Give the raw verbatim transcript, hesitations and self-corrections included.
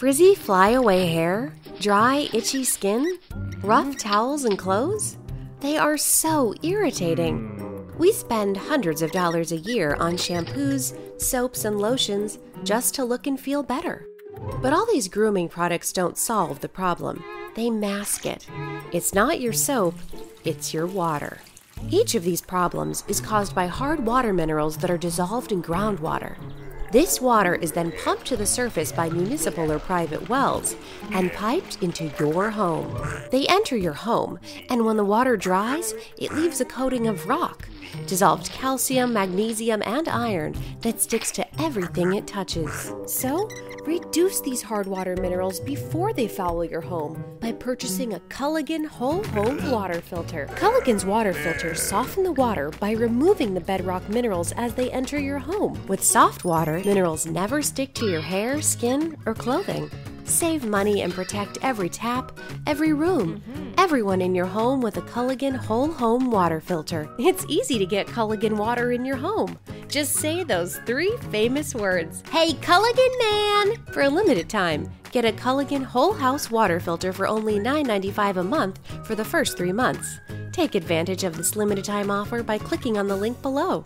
Frizzy flyaway hair, dry, itchy skin, rough towels and clothes? They are so irritating. We spend hundreds of dollars a year on shampoos, soaps, and lotions just to look and feel better. But all these grooming products don't solve the problem. They mask it. It's not your soap, it's your water. Each of these problems is caused by hard water minerals that are dissolved in groundwater. This water is then pumped to the surface by municipal or private wells and piped into your home. They enter your home, and when the water dries, it leaves a coating of rock, dissolved calcium, magnesium, and iron that sticks to everything it touches. So, reduce these hard water minerals before they foul your home by purchasing a Culligan Whole Home Water Filter. Culligan's water filters soften the water by removing the bedrock minerals as they enter your home. With soft water, minerals never stick to your hair, skin, or clothing. Save money and protect every tap, every room, everyone in your home with a Culligan Whole Home Water Filter. It's easy to get Culligan water in your home. Just say those three famous words. Hey, Culligan man! For a limited time, get a Culligan Whole House Water Filter for only nine ninety-five a month for the first three months. Take advantage of this limited time offer by clicking on the link below.